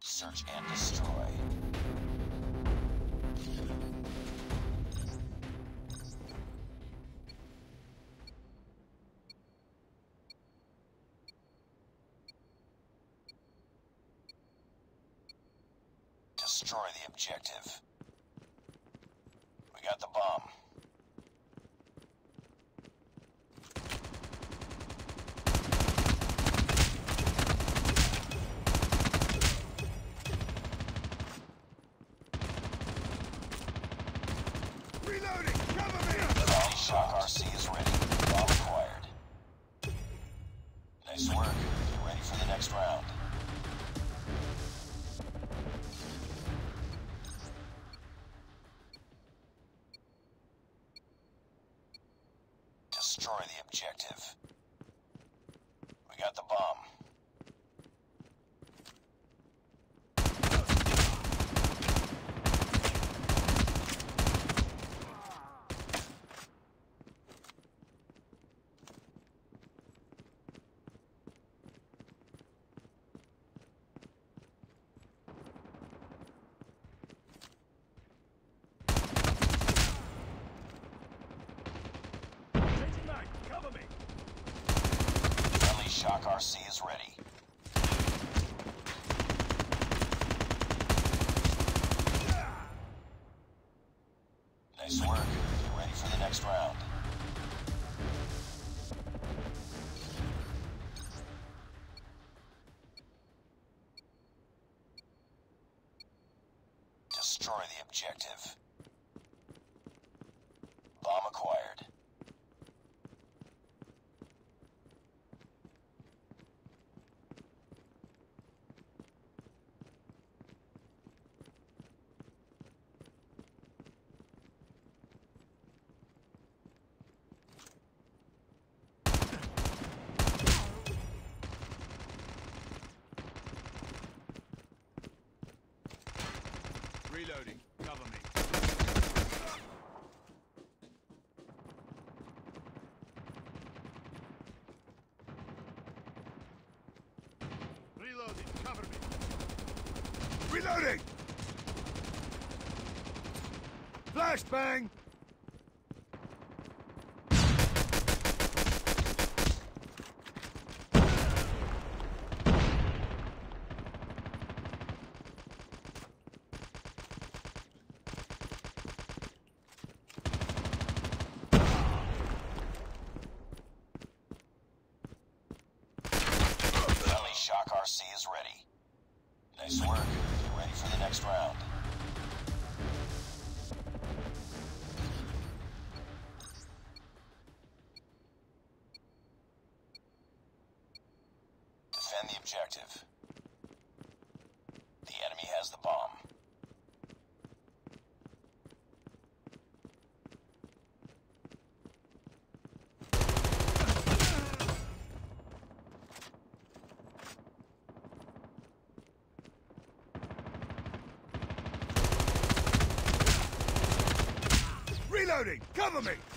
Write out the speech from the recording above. Search and destroy. Destroy the objective. We got the bomb. Destroy the objective. We got the bomb. Shock RC is ready. Nice work. Get ready for the next round. Destroy the objective. Bomb acquired. Reloading. Cover me. Reloading. Cover me. Reloading! Flashbang! Shock RC is ready. Nice work. Get ready for the next round. Defend the objective. The enemy has the bomb. Cover me!